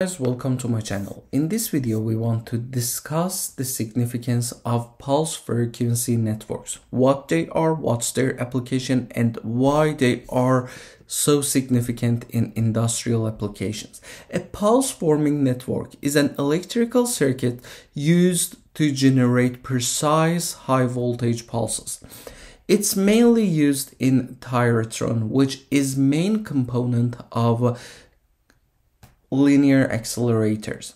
Guys, welcome to my channel. In this video we want to discuss the significance of pulse frequency networks, what they are, what's their application, and why they are so significant in industrial applications. A pulse forming network is an electrical circuit used to generate precise high voltage pulses. It's mainly used in thyratron, which is main component of linear accelerators.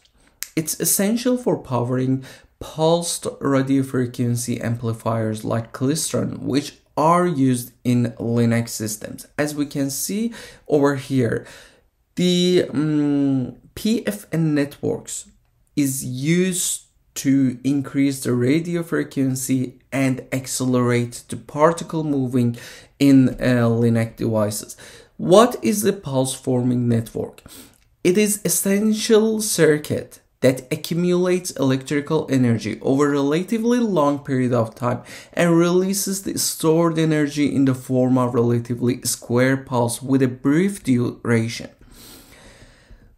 It's essential for powering pulsed radio frequency amplifiers like klystron, which are used in Linux systems. As we can see over here, the PFN networks is used to increase the radio frequency and accelerate the particle moving in Linux devices. What is the pulse forming network? It is an essential circuit that accumulates electrical energy over a relatively long period of time and releases the stored energy in the form of relatively square pulse with a brief duration.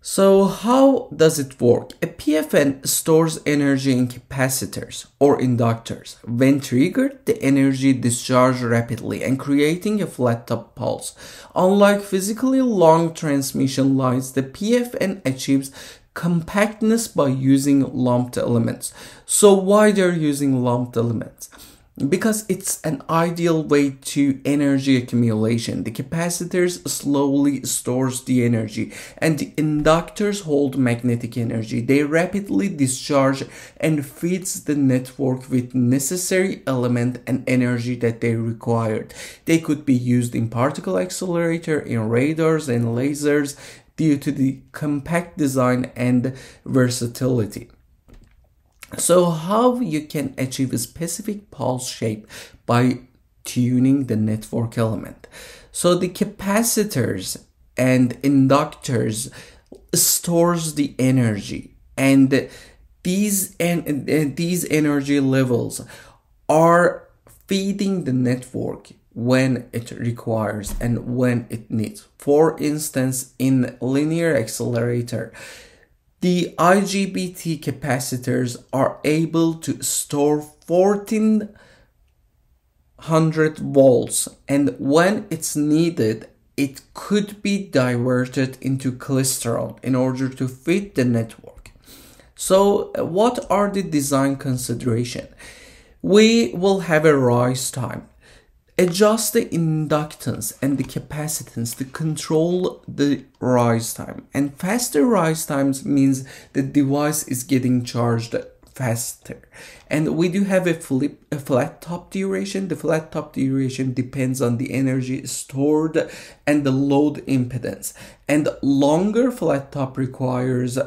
So how does it work? A PFN stores energy in capacitors or inductors. When triggered, the energy discharges rapidly and creating a flat top pulse. Unlike physically long transmission lines, the PFN achieves compactness by using lumped elements. So why they're using lumped elements? Because it's an ideal way to energy accumulation. The capacitors slowly stores the energy and the inductors hold magnetic energy. They rapidly discharge and feeds the network with necessary element and energy that they required. They could be used in particle accelerator, in radars and lasers due to the compact design and versatility. So how you can achieve a specific pulse shape by tuning the network element. So the capacitors and inductors stores the energy, and these energy levels are feeding the network when it requires and when it needs. For instance, in linear accelerator, the IGBT capacitors are able to store 1400 volts, and when it's needed, it could be diverted into klystron in order to fit the network. So what are the design considerations? We will have a rise time. Adjust the inductance and the capacitance to control the rise time. And faster rise times means the device is getting charged faster. And we do have a flat top duration. The flat top duration depends on the energy stored and the load impedance. And longer flat top requires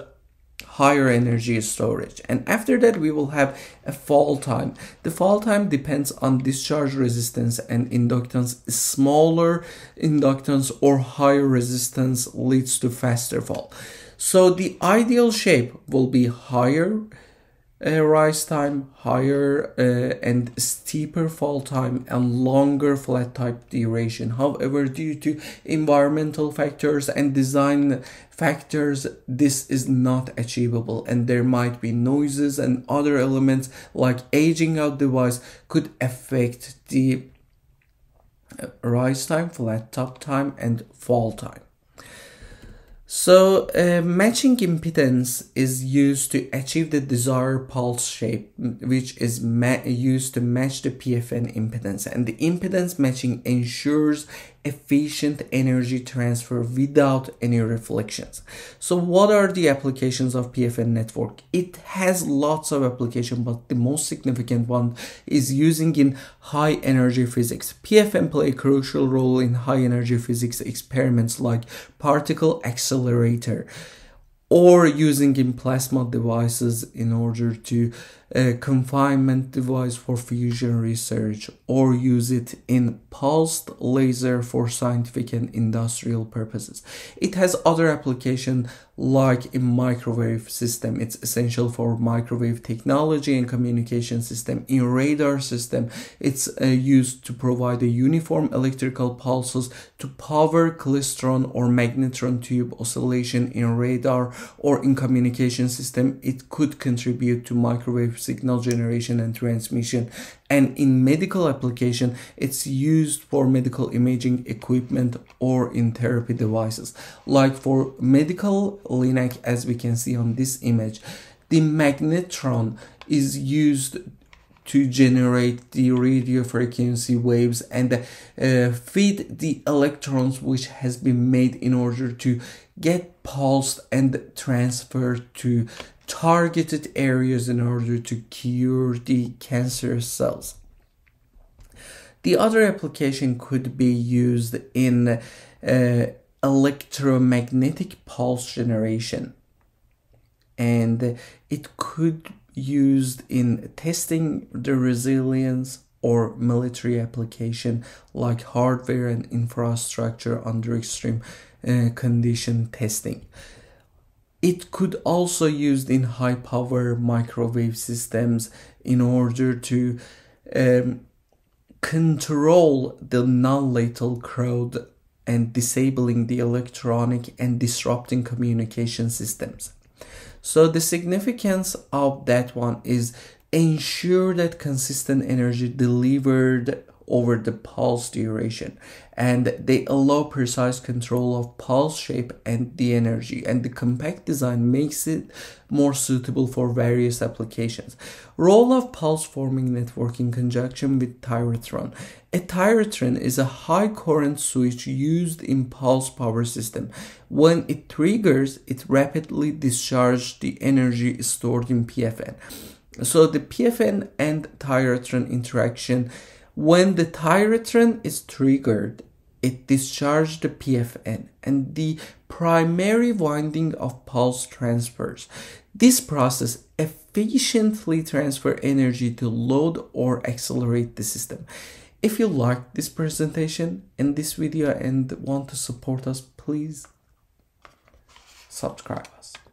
higher energy storage. And after that we will have a fall time. The fall time depends on discharge resistance and inductance. Smaller inductance or higher resistance leads to faster fall. So the ideal shape will be higher rise time, higher and steeper fall time, and longer flat type duration. However, due to environmental factors and design factors, this is not achievable, and there might be noises and other elements like aging out device could affect the rise time, flat top time, and fall time. So matching impedance is used to achieve the desired pulse shape, which is used to match the PFN impedance. And the impedance matching ensures efficient energy transfer without any reflections. So what are the applications of PFN network? It has lots of applications, but the most significant one is using in high energy physics. PFN play a crucial role in high energy physics experiments like particle accelerator, or using in plasma devices in order to a confinement device for fusion research, or use it in pulsed laser for scientific and industrial purposes. It has other application like in microwave system. It's essential for microwave technology and communication system. In radar system, it's used to provide a uniform electrical pulses to power klystron or magnetron tube oscillation in radar, or in communication system it could contribute to microwave signal generation and transmission. And in medical application, it's used for medical imaging equipment or in therapy devices. Like for medical LINAC, as we can see on this image, the magnetron is used to generate the radio frequency waves and feed the electrons, which has been made in order to get pulsed and transferred to targeted areas in order to cure the cancer cells. The other application could be used in electromagnetic pulse generation, and it could be used in testing the resilience or military application, like hardware and infrastructure under extreme condition testing. It could also be used in high power microwave systems in order to control the non-lethal crowd and disabling the electronic and disrupting communication systems. So the significance of that one is ensure that consistent energy delivered over the pulse duration, and they allow precise control of pulse shape and the energy, and the compact design makes it more suitable for various applications. Role of pulse forming network in conjunction with thyratron. A thyratron is a high current switch used in pulse power system. When it triggers, it rapidly discharges the energy stored in PFN. So the PFN and thyratron interaction: when the thyratron is triggered, it discharges the PFN and the primary winding of pulse transfers. This process efficiently transfers energy to load or accelerate the system. If you like this presentation and this video and want to support us, please subscribe us.